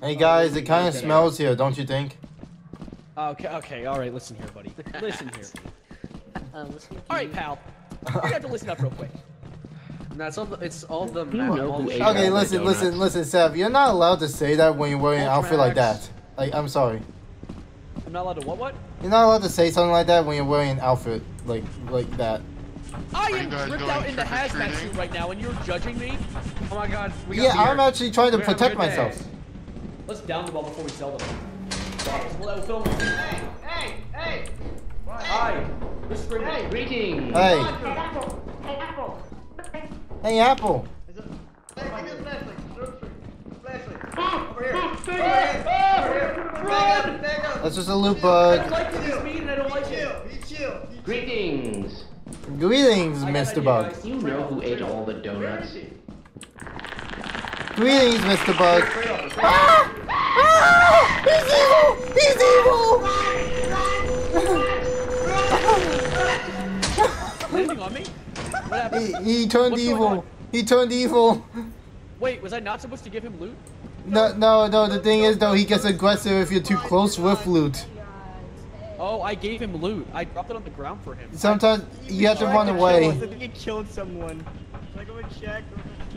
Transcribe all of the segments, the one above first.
Hey guys, it kind of smells here, don't you think? Okay, okay, all right, listen here, buddy. Listen here. All right, pal. You're gonna have to listen up real quick. No, it's all the okay, listen, Seth, you're not allowed to say that when you're wearing an outfit like that. Like, I'm sorry. I'm not allowed to what? You're not allowed to say something like that when you're wearing an outfit like that. I am ripped out in the hazmat suit right now, and you're judging me? Oh my god, we got I'm actually trying to protect myself. Let's down the ball before we sell them. Hey, hey, hey! Hi! Hey, greeting! Hey! Hey, Apple! Hey, Apple! That's just a Lootbug. Greetings! Greetings, Mr. Bug. You know who ate all the donuts? Greetings, Mr. Bug. Ah! Ah! He's evil! He's evil! He turned evil. He turned evil. Wait, was I not supposed to give him loot? No. The thing is, though, he gets aggressive if you're too close with loot. Oh, I gave him loot. I dropped it on the ground for him. Sometimes you have to run away. I think he killed someone. Can I go and check?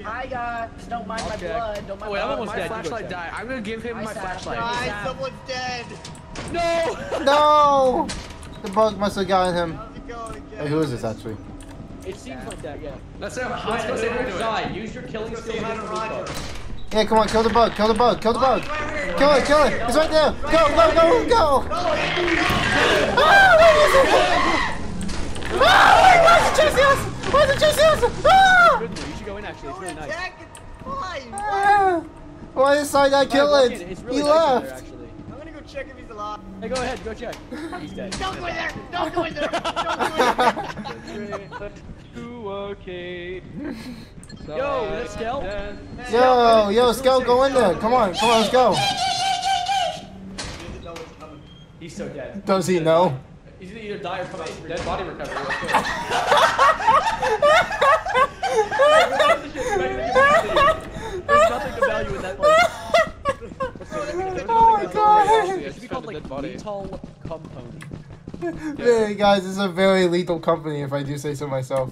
I got. Don't mind my blood. Don't mind my blood. Oh, wait, my flashlight died. I'm gonna give him my flashlight. Someone's dead. No. No. The bug must have gotten him. How's it going again? Hey, who is this actually? It seems like that, yeah. Let's have hide. Use your killing skill. Yeah, come on, kill the bug, kill the bug, kill the bug. Kill it, kill it. It's right there. Go. Ah, wait, why is it chasing us? Ah! You should go in, actually. It's really nice. Why did Sawdye kill it? He left. I'm gonna go check if he's alive. Hey, go ahead, go check. He's dead. Don't go in there! Don't go in there! Yo, is that Skel? Yo, Skel, go in there. Come on, let's go. He doesn't know what's coming. He's so dead. Does he know? He's gonna either die or come out with dead body recovery. There's nothing to value in that body. Oh my god. It should be called like Lethal Company. Hey guys, this is a very lethal company if I do say so myself.